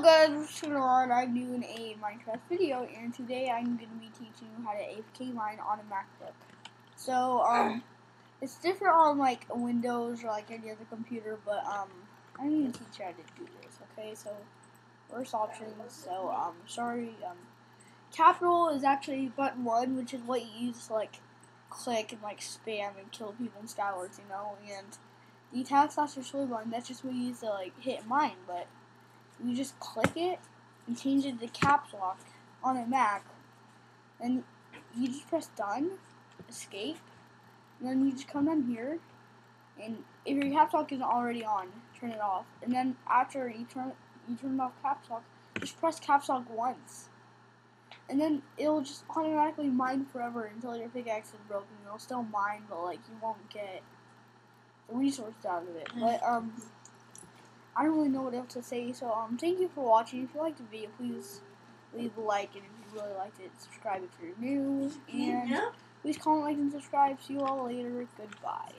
Hello guys, it's Sean. I'm doing a Minecraft video, and today I'm going to be teaching you how to AFK mine on a MacBook. So, it's different on, like, Windows or, like, any other computer, but, I'm going to teach you how to do this, okay? So, first option, so, capital is actually button 1, which is what you use to, like, click and, like, spam and kill people in SkyWars, you know? And the attack slash destroy button, that's just what you use to, like, hit mine, but you just click it and change it to caps lock on a Mac, and you just press done, escape, and then you just come down here, and if your caps lock isn't already on, turn it off, and then after you turn off caps lock, just press caps lock once, and then it'll just automatically mine forever until your pickaxe is broken. It'll still mine, but like you won't get the resource out of it. But I don't really know what else to say, so thank you for watching. If you liked the video, please leave a like, and if you really liked it, subscribe if you're new, and please comment, like, and subscribe. See you all later. Goodbye.